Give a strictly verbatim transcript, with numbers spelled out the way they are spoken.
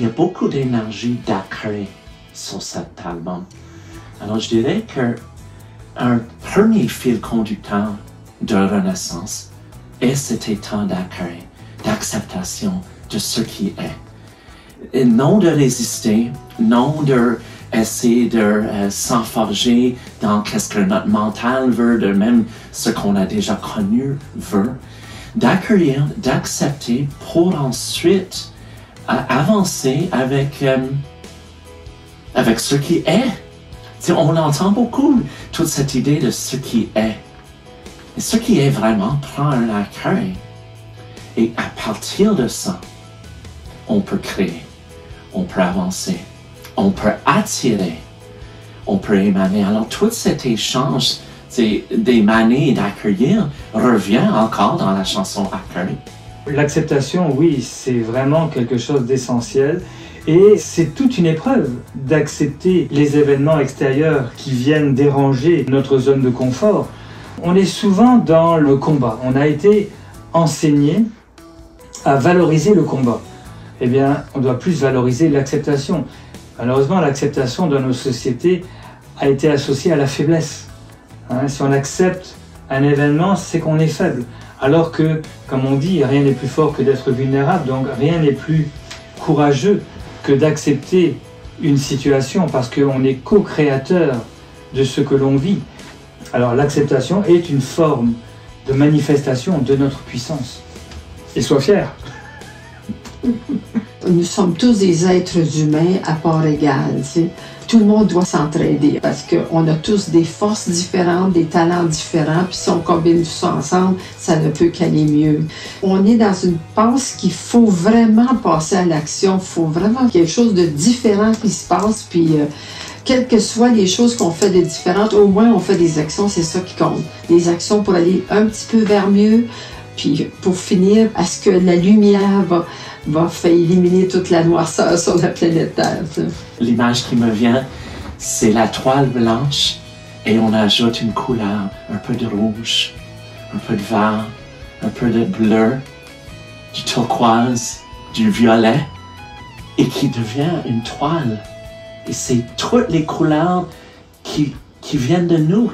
il y a beaucoup d'énergie d'accueil sur cet album. Alors je dirais qu'un premier fil conducteur de Renaissance est cet état d'accueil, d'acceptation de ce qui est. Et non de résister, non d'essayer de euh, s'enforger dans qu'est-ce que notre mental veut, de même ce qu'on a déjà connu veut. D'accueillir, d'accepter pour ensuite euh, avancer avec, euh, avec ce qui est. T'sais, on entend beaucoup toute cette idée de ce qui est. Et ce qui est vraiment prend un accueil. Et à partir de ça, on peut créer, on peut avancer, on peut attirer, on peut émaner. Alors tout cet échange d'émaner et d'accueillir revient encore dans la chanson Accueil. L'acceptation, oui, c'est vraiment quelque chose d'essentiel. Et c'est toute une épreuve d'accepter les événements extérieurs qui viennent déranger notre zone de confort. On est souvent dans le combat. On a été enseigné à valoriser le combat. Eh bien, on doit plus valoriser l'acceptation. Malheureusement, l'acceptation dans nos sociétés a été associée à la faiblesse. Hein, si on accepte un événement, c'est qu'on est faible. Alors que, comme on dit, rien n'est plus fort que d'être vulnérable, donc rien n'est plus courageux que d'accepter une situation parce qu'on est co-créateur de ce que l'on vit. Alors l'acceptation est une forme de manifestation de notre puissance. Et sois fier. Nous sommes tous des êtres humains à part égale. T'sais. Tout le monde doit s'entraider parce qu'on a tous des forces différentes, des talents différents, puis si on combine tout ça ensemble, ça ne peut qu'aller mieux. On est dans une pensée qu'il faut vraiment passer à l'action, il faut vraiment quelque chose de différent qui se passe, puis euh, quelles que soient les choses qu'on fait de différentes, au moins on fait des actions, c'est ça qui compte. Des actions pour aller un petit peu vers mieux, puis pour finir, à ce que la lumière va, va faire éliminer toute la noirceur sur la planète Terre. L'image qui me vient, c'est la toile blanche et on ajoute une couleur, un peu de rouge, un peu de vert, un peu de bleu, du turquoise, du violet, et qui devient une toile. Et c'est toutes les couleurs qui, qui viennent de nous.